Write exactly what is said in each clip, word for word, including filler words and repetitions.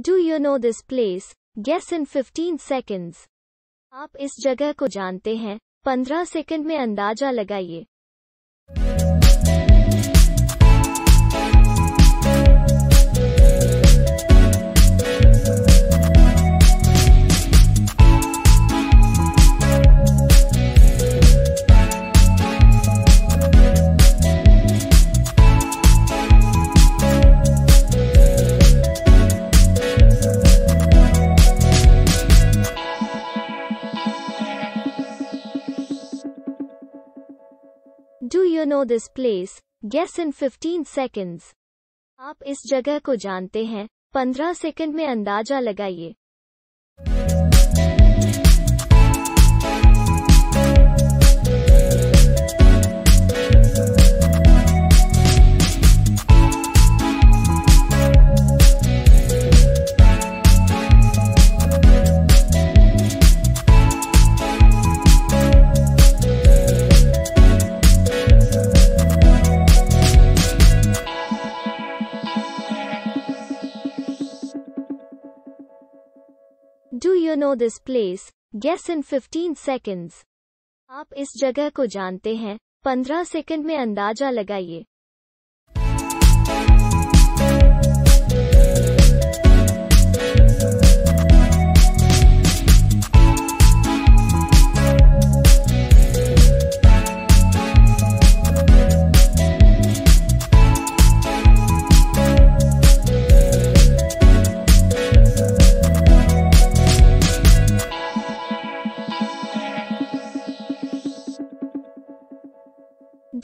Do you know this place? Guess in fifteen seconds. आप इस जगह को जानते हैं, पंद्रह सेकंड में अंदाजा लगाइए. Do you know this place? Guess in fifteen seconds. आप इस जगह को जानते हैं, पंद्रह सेकंड में अंदाजा लगाइए. Do you know this place? Guess in fifteen seconds. आप इस जगह को जानते हैं, पंद्रह सेकंड में अंदाजा लगाइए.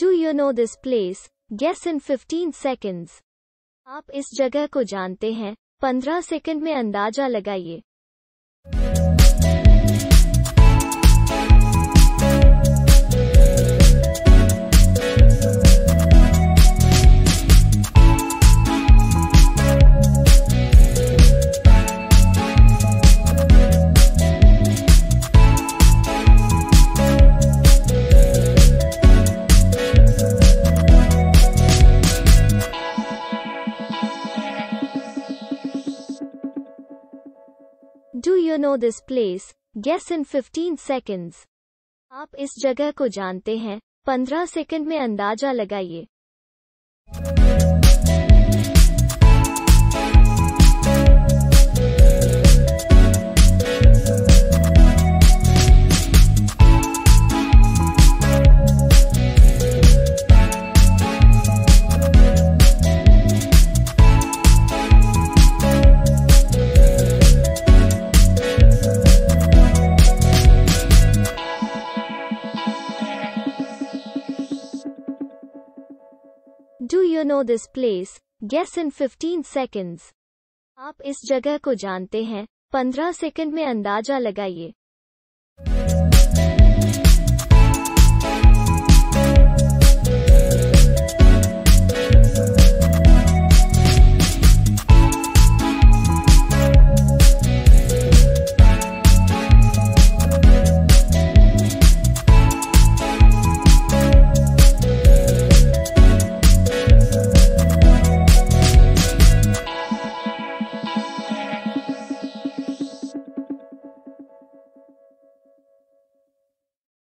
Do you know this place? Guess in fifteen seconds. आप इस जगह को जानते हैं, पंद्रह सेकंड में अंदाजा लगाइए. Do you know this place? Guess in fifteen seconds. आप इस जगह को जानते हैं, पंद्रह सेकंड में अंदाजा लगाइए. Do you know this place? Guess in fifteen seconds. आप इस जगह को जानते हैं, पंद्रह सेकंड में अंदाजा लगाइए.